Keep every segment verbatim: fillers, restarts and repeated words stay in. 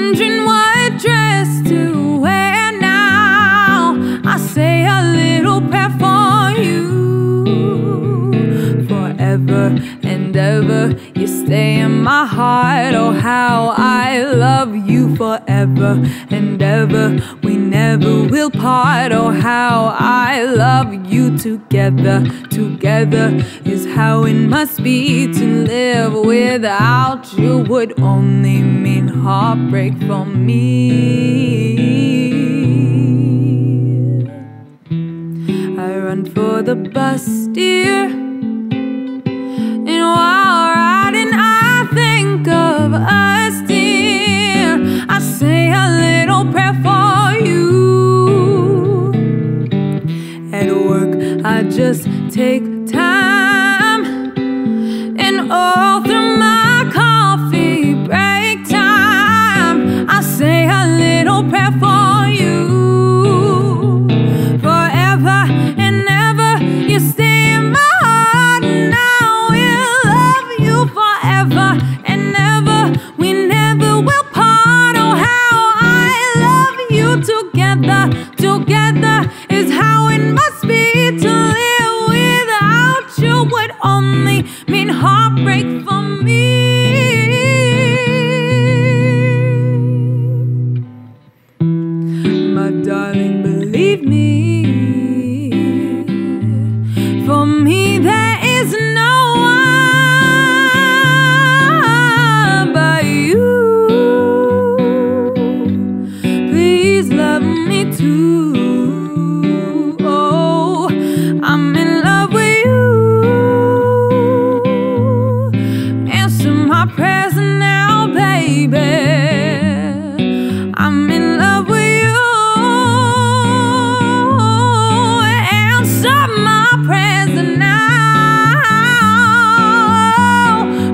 wondering what dress to wear now. I say a little prayer for you. Forever and ever, you stay in my heart. Oh, how I love you. Forever and ever, we never will part. Oh, how I love you. Together, together is how it must be. To live without you would only mean heartbreak for me. I run for the bus, dear, and while riding I think of us, dear. I say a little prayer for you. At work I just take time, and all through my coffee break time I say a little prayer for you. Forever and ever, you stay in my heart, and I will love you forever and ever. We never will part. Oh, how I love you. Together, together is how it must be. To live without you would only mean heartbreak for me. My darling, believe me, for me there is no one but you. Please love me too. Oh, I'm in love with you. Answer my prayers now, baby. I'm in love with you. Answer my prayers now.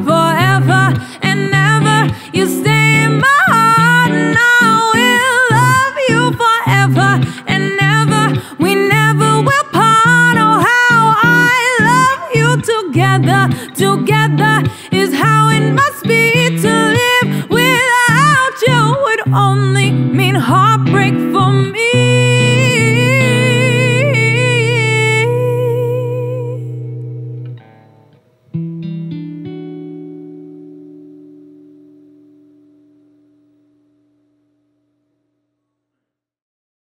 Forever and ever, you stay in my heart, and I will love you forever and ever. We never will part. Oh, how I love you. Together, together is how it must be. To live without you would only mean heartbreak.